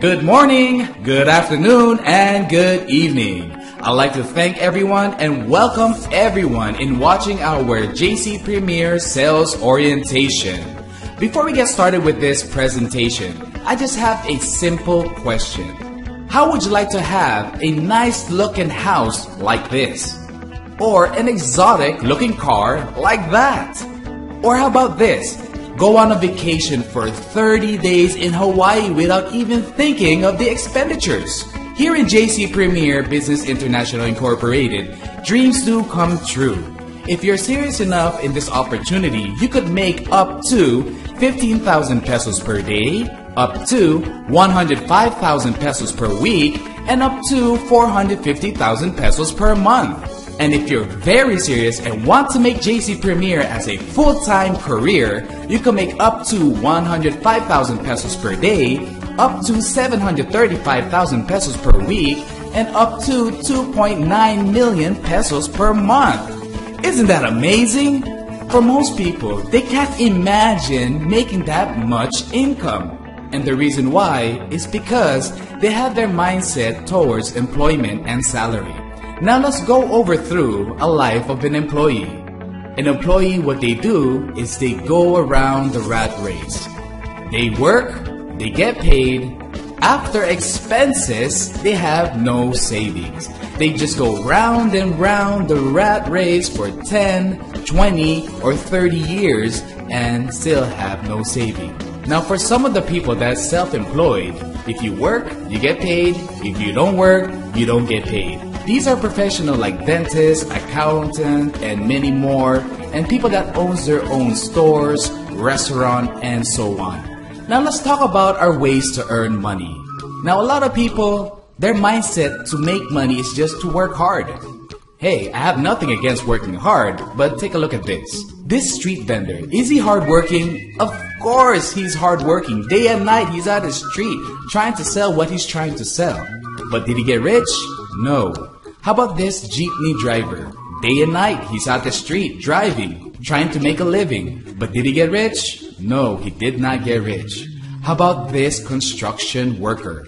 Good morning, good afternoon, and good evening. I'd like to thank everyone and welcome everyone in watching our JC Premier Sales Orientation. Before we get started with this presentation, I just have a simple question. How would you like to have a nice looking house like this? Or an exotic looking car like that? Or how about this? Go on a vacation for 30 days in Hawaii without even thinking of the expenditures. Here in JC Premier Business International Incorporated, dreams do come true. If you're serious enough in this opportunity, you could make up to 15,000 pesos per day, up to 105,000 pesos per week, and up to 450,000 pesos per month. And if you're very serious and want to make JC Premier as a full-time career, you can make up to 105,000 pesos per day, up to 735,000 pesos per week, and up to 2.9 million pesos per month. Isn't that amazing? For most people, they can't imagine making that much income. And the reason why is because they have their mindset towards employment and salary. Now let's go over through a life of an employee. An employee, what they do is they go around the rat race. They work, they get paid. After expenses, they have no savings. They just go round and round the rat race for 10, 20, or 30 years and still have no savings. Now for some of the people that's self-employed, if you work, you get paid. If you don't work, you don't get paid. These are professionals like dentists, accountants, and many more, and people that owns their own stores, restaurant, and so on. Now let's talk about our ways to earn money. Now a lot of people, their mindset to make money is just to work hard. Hey, I have nothing against working hard, but take a look at this. This street vendor, is he hardworking? Of course he's hardworking. Day and night he's at his street trying to sell what he's trying to sell. But did he get rich? No. How about this jeepney driver? Day and night he's at the street driving, trying to make a living. But did he get rich? No, he did not get rich. How about this construction worker?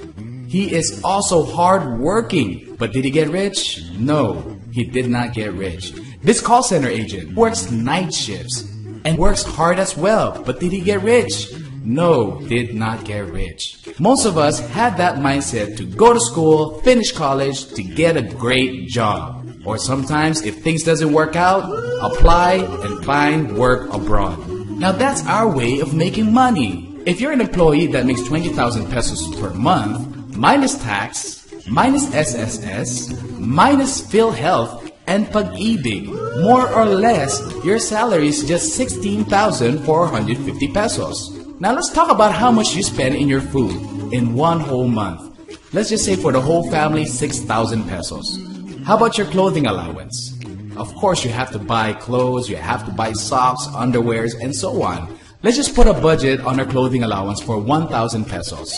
He is also hardworking, but did he get rich? No, he did not get rich. This call center agent works night shifts and works hard as well, but did he get rich? No, did not get rich. Most of us had that mindset to go to school, finish college, to get a great job. Or sometimes, if things doesn't work out, apply and find work abroad. Now that's our way of making money. If you're an employee that makes 20,000 pesos per month, minus tax, minus SSS, minus PhilHealth, and Pag-ibig, more or less, your salary is just 16,450 pesos. Now let's talk about how much you spend in your food in one whole month. Let's just say for the whole family, 6,000 pesos. How about your clothing allowance? Of course, you have to buy clothes, you have to buy socks, underwears, and so on. Let's just put a budget on our clothing allowance for 1,000 pesos.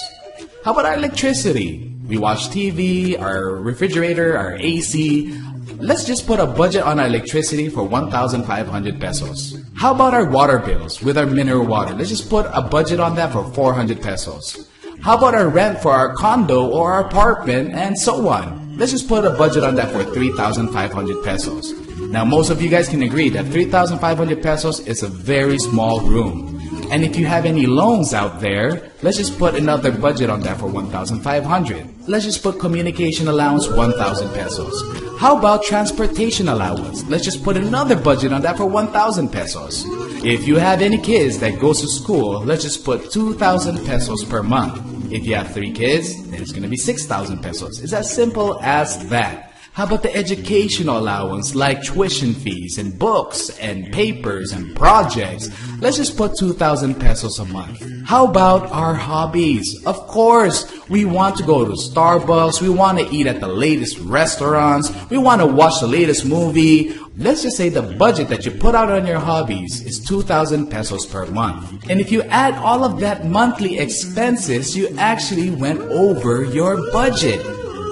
How about our electricity? We watch TV, our refrigerator, our AC. Let's just put a budget on our electricity for 1,500 pesos. How about our water bills with our mineral water? Let's just put a budget on that for 400 pesos. How about our rent for our condo or our apartment and so on? Let's just put a budget on that for 3,500 pesos. Now most of you guys can agree that 3,500 pesos is a very small room. And if you have any loans out there, let's just put another budget on that for 1,500. Let's just put communication allowance 1,000 pesos. How about transportation allowance? Let's just put another budget on that for 1,000 pesos. If you have any kids that goes to school, let's just put 2,000 pesos per month. If you have 3 kids, then it's going to be 6,000 pesos. It's as simple as that. How about the educational allowance like tuition fees and books and papers and projects? Let's just put 2,000 pesos a month. How about our hobbies? Of course, we want to go to Starbucks, we want to eat at the latest restaurants, we want to watch the latest movie. Let's just say the budget that you put out on your hobbies is 2,000 pesos per month. And if you add all of that monthly expenses, you actually went over your budget.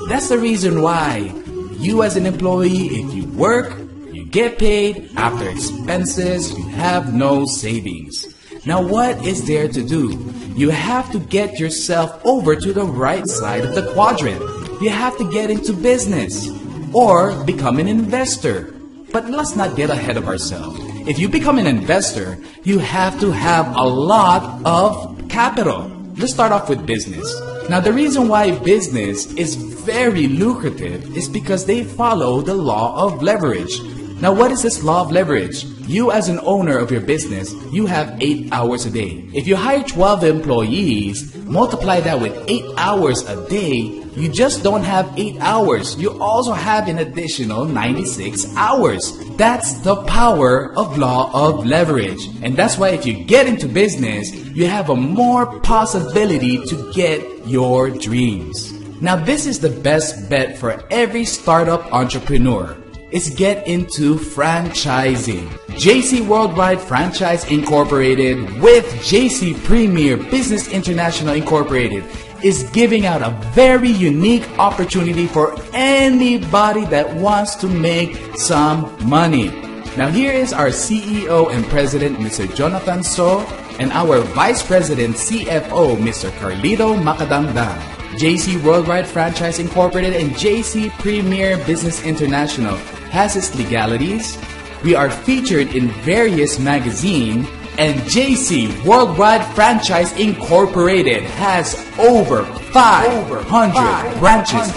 That's the reason why. You as an employee, if you work, you get paid. After expenses, you have no savings. Now what is there to do? You have to get yourself over to the right side of the quadrant. You have to get into business or become an investor. But let's not get ahead of ourselves. If you become an investor, you have to have a lot of capital. Let's start off with business. Now the reason why business is very lucrative is because they follow the law of leverage. Now what is this law of leverage? You as an owner of your business, you have 8 hours a day. If you hire 12 employees, multiply that with 8 hours a day, you just don't have 8 hours. You also have an additional 96 hours. That's the power of law of leverage. And that's why if you get into business, you have a more possibility to get your dreams. Now this is the best bet for every startup entrepreneur. Is get into franchising. JC Worldwide Franchise Incorporated with JC Premier Business International Incorporated is giving out a very unique opportunity for anybody that wants to make some money. Now here is our CEO and President, Mr. Jonathan So, and our Vice President CFO, Mr. Carlito Macadamdan. JC Worldwide Franchise Incorporated and JC Premier Business International has its legalities. We are featured in various magazines, and JC Worldwide Franchise Incorporated has over 500 branches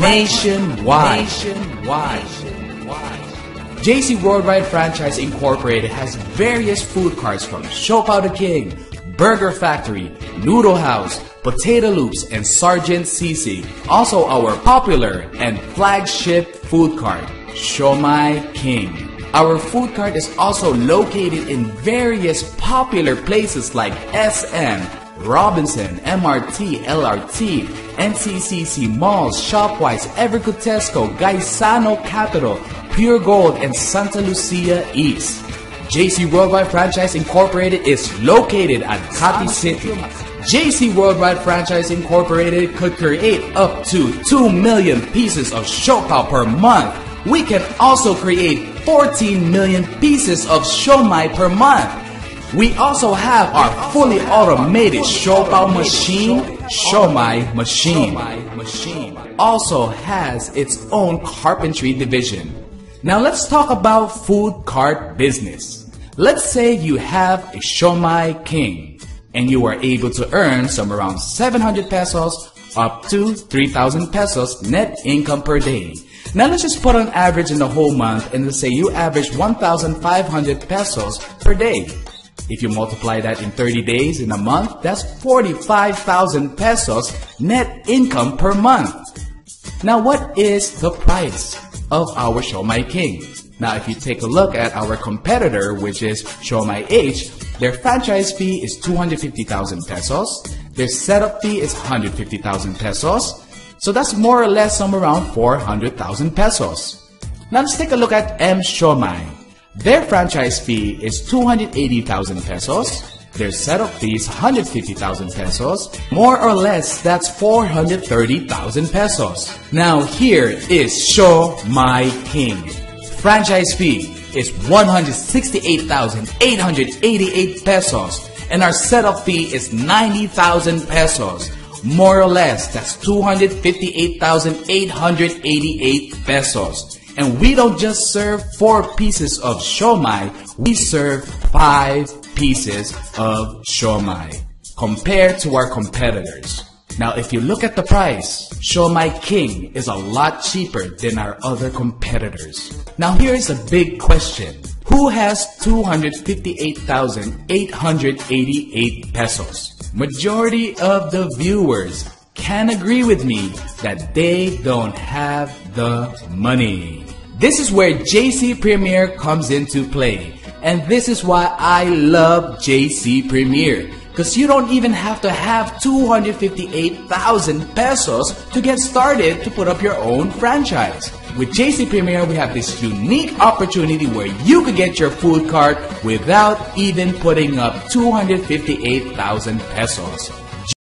nationwide. JC Worldwide Franchise Incorporated has various food carts from Shop Out the King, Burger Factory, Noodle House, Potato Loops, and Sgt. CC. Also our popular and flagship food cart, Siomai King. Our food cart is also located in various popular places like SM, Robinson, MRT, LRT, NCCC malls, Shopwise, Evercutesco, Gaisano Capital, Pure Gold, and Santa Lucia East. JC Worldwide Franchise Incorporated is located at Makati City. JC Worldwide Franchise Incorporated could create up to 2 million pieces of Shopao per month. We can also create 14 million pieces of Showmai per month. We also have our fully automated Shopao machine, Showmai machine. Also has its own carpentry division. Now let's talk about food cart business. Let's say you have a Siomai King and you are able to earn some around 700 pesos up to 3,000 pesos net income per day. Now let's just put on average in the whole month and let's say you average 1,500 pesos per day. If you multiply that in 30 days in a month, that's 45,000 pesos net income per month. Now what is the price of our Siomai King? Now if you take a look at our competitor, which is ShowMyH, their franchise fee is 250,000 pesos, their setup fee is 150,000 pesos, so that's more or less somewhere around 400,000 pesos. Now let's take a look at M. Siomai. Their franchise fee is 280,000 pesos, their setup fee is 150,000 pesos, more or less that's 430,000 pesos. Now here is Siomai King. Franchise fee is 168,888 pesos and our setup fee is 90,000 pesos. More or less that's 258,888 pesos. And we don't just serve 4 pieces of Siomai, we serve 5 pieces of Siomai compared to our competitors. Now if you look at the price, Siomai King is a lot cheaper than our other competitors. Now here is a big question. Who has 258,888 pesos? Majority of the viewers can agree with me that they don't have the money. This is where JC Premier comes into play, and this is why I love JC Premier, because you don't even have to have 258,000 pesos to get started to put up your own franchise. With JC Premier, we have this unique opportunity where you could get your food cart without even putting up 258,000 pesos.